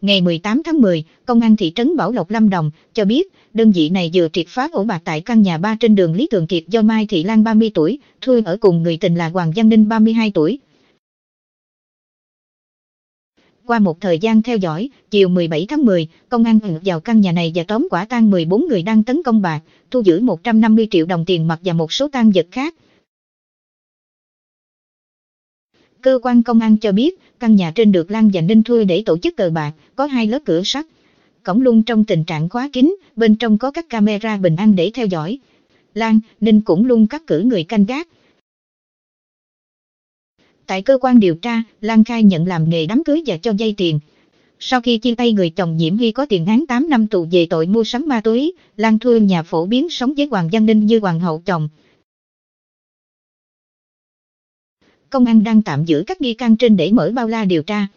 Ngày 18 tháng 10, Công an thị trấn Bảo Lộc Lâm Đồng cho biết, đơn vị này vừa triệt phá ổ bạc tại căn nhà 3 trên đường Lý Thường Kiệt do Mai Thị Lan 30 tuổi, thuê ở cùng người tình là Hoàng Văn Ninh 32 tuổi. Qua một thời gian theo dõi, chiều 17 tháng 10, công an vào căn nhà này và tóm quả tang 14 người đang tấn công bạc, thu giữ 150 triệu đồng tiền mặt và một số tang vật khác. Cơ quan công an cho biết, căn nhà trên được Lan và Ninh thuê để tổ chức cờ bạc, có 2 lớp cửa sắt. Cổng luôn trong tình trạng khóa kín, bên trong có các camera bình an để theo dõi. Lan, Ninh cũng luôn cắt cử người canh gác. Tại cơ quan điều tra, Lan khai nhận làm nghề đám cưới và cho vay tiền. Sau khi chia tay người chồng Diễm Huy có tiền án 8 năm tù về tội mua sắm ma túy, Lan thuê nhà phổ biến sống với Hoàng Văn Ninh như hoàng hậu chồng. Công an đang tạm giữ các nghi can trên để mở bao la điều tra.